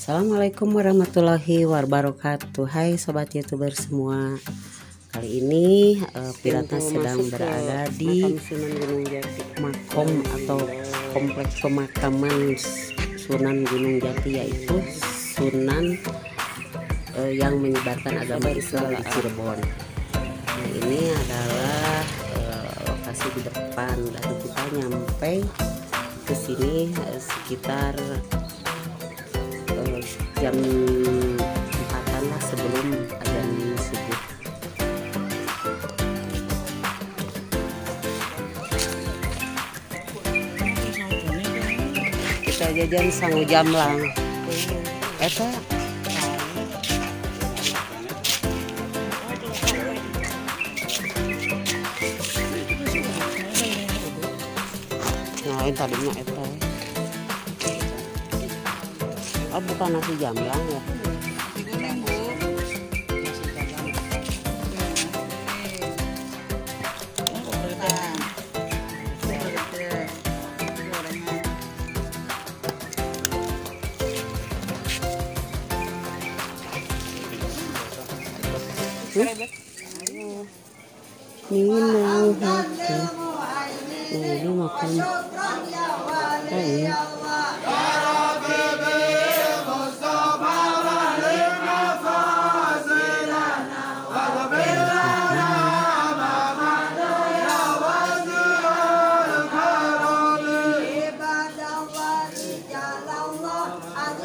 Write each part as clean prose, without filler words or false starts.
Assalamualaikum warahmatullahi wabarakatuh. Hai sobat youtuber semua. Kali ini Pirata sedang berada di Sunan Gunung Jati, makom atau kompleks pemakaman Sunan Gunung Jati, yaitu Sunan yang menyebarkan agama Islam di Cirebon. Nah, ini adalah lokasi di depan, dan kita nyampe ke sini sekitar jam 4-an lah, sebelum azan subuh. Kita jajan sangu jamblang. Eta nyalain tadinya eta. Oh, bukan nasi jamblang ya. Ini makan. Ini.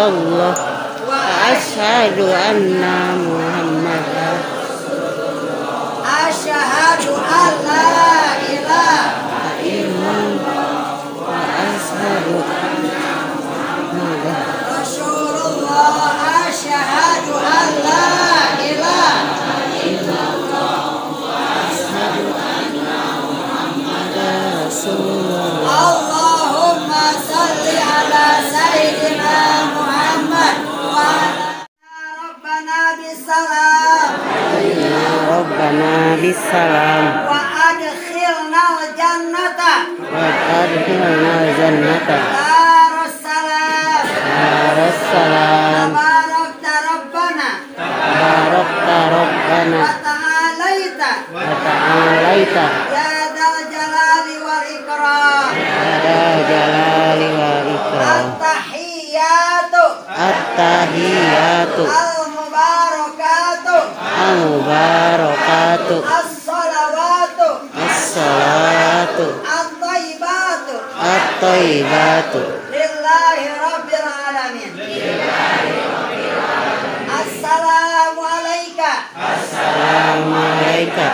Allah wa asyhadu anna Muhammadan Rasulullah, asyhadu an la ilaha illallah wa asyhadu anna Muhammadan Rasulullah, asyhadu an la ilaha illallah wa asyhadu anna Muhammadan Rasulullah. Allahumma salli ala sayyidina Rabbana bisalam wa adkhilnal jannata darussalam tabarakta rabbana wa ta'alaita ya dzal jalali wal ikram at-tahiyatu as-salawatu at-tayyibatu lillahi rabbil alamin. Assalamualaikum ya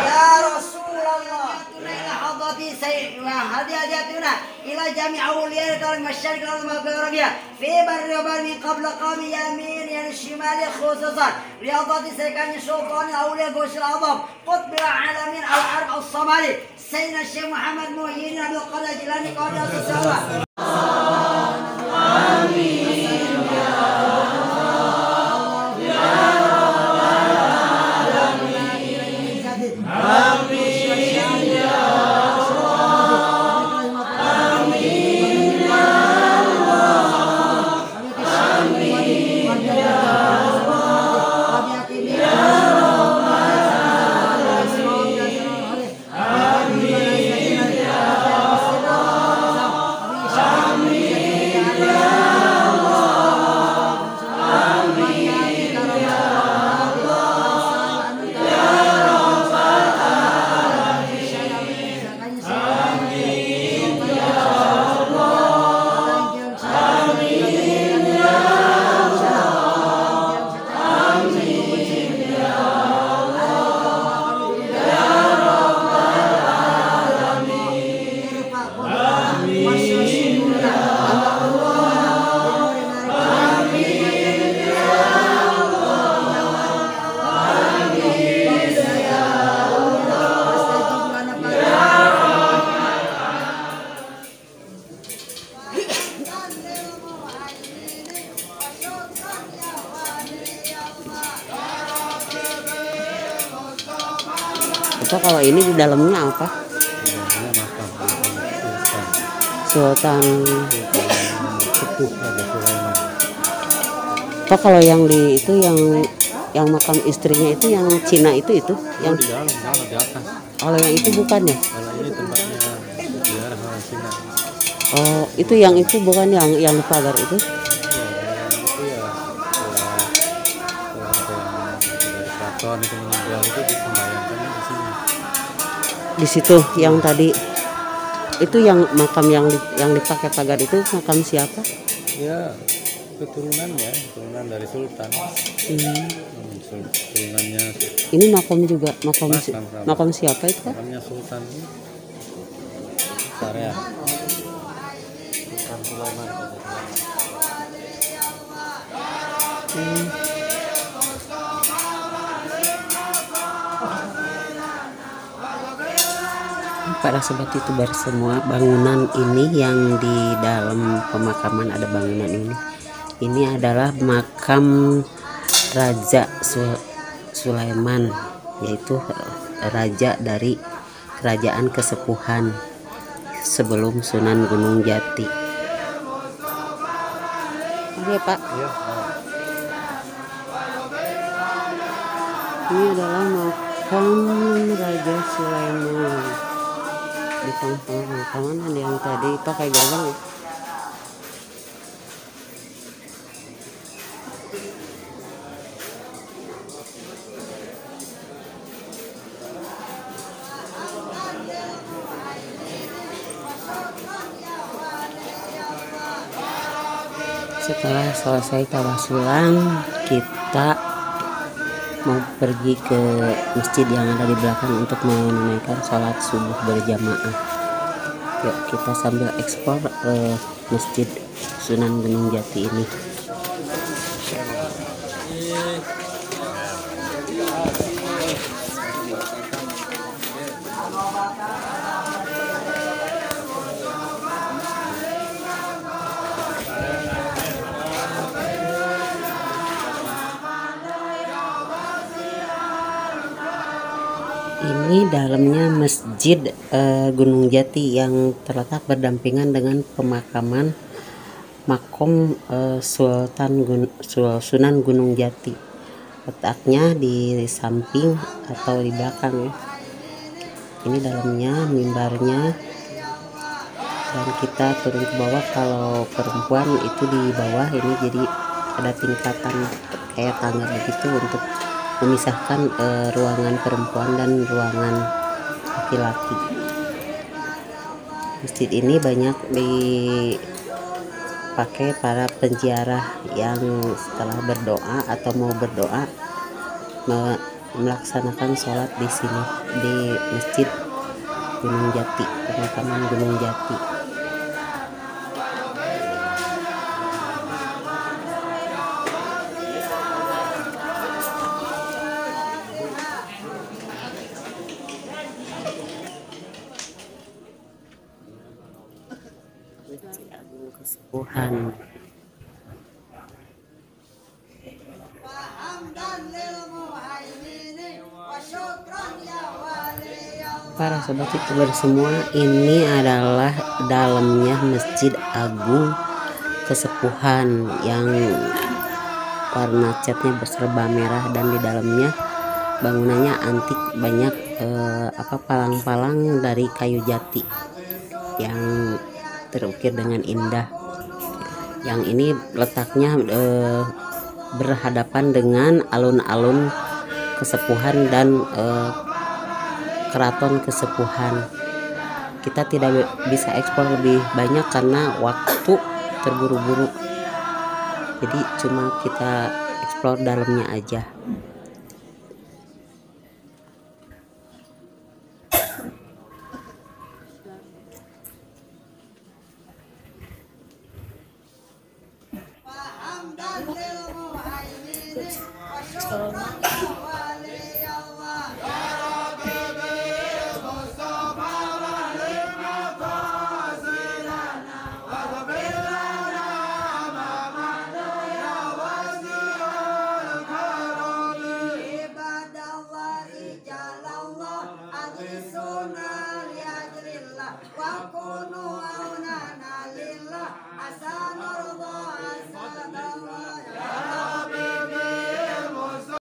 Rasulullah, ila jami' awliya al masyariq wal maghrib fi barri qabla qawmi yamin ya shimal khususan riyadati sakani sultan awliya gosh al-azam qutbil alamin al-arq as-samali sayyidina syekh Muhammad Muhyiddin Abdul Qadir Jilani qadiyat as-sawa. Amin ya Allah ya rabbal alamin. Amin ya Amin ya Allah. Atau kalau ini di dalamnya apa? Sultan Sepuh Raja Sulaiman. Pak, kalau yang di itu yang makam istrinya itu yang Cina itu yang di dalam, di atas. Kalau yang itu bukan ya? Kalau ini tempatnya ziarah orang Cina. Oh, itu yang itu bukan yang di pagar itu? Keraton itu meninggal itu disembayangkan di sini. Di situ yang tadi itu yang makam yang dipakai pagar itu makam siapa? Ya keturunannya, keturunan dari sultan. Keturunannya. Ini makam juga, makam siapa itu? Makamnya sultan. Karya. Sultan Sulaiman. Para sobat YouTuber semua, bangunan ini yang di dalam pemakaman ada bangunan ini adalah makam Raja Sulaiman, yaitu raja dari Kerajaan Kesepuhan sebelum Sunan Gunung Jati. Oke Pak, ya. Ini adalah makam Raja Sulaiman di pemakaman yang tadi pakai gerbang ya. Setelah selesai tawasulan, kita mau pergi ke masjid yang ada di belakang untuk menunaikan sholat subuh berjamaah. Yuk kita sambil eksplor masjid Sunan Gunung Jati ini. Ini dalamnya Masjid Gunung Jati yang terletak berdampingan dengan pemakaman makom Sunan Gunung Jati. Letaknya di samping atau di belakang ya. Ini dalamnya mimbarnya, dan kita turun ke bawah. Kalau perempuan itu di bawah ini, jadi ada tingkatan kayak tangga begitu untuk memisahkan ruangan perempuan dan ruangan laki-laki. Masjid ini banyak dipakai para penziarah yang setelah berdoa atau mau berdoa melaksanakan sholat di sini, di Masjid Gunung Jati, pemakaman Gunung Jati. Masjid Agung Kesepuhan. Para sobat YouTuber semua, ini adalah dalamnya Masjid Agung Kesepuhan yang warna catnya berserba merah, dan di dalamnya bangunannya antik, banyak palang-palang dari kayu jati yang terukir dengan indah. Yang ini letaknya berhadapan dengan alun-alun Kesepuhan dan Keraton Kesepuhan. Kita tidak bisa ekspor lebih banyak karena waktu terburu-buru, jadi cuma kita eksplor dalamnya aja.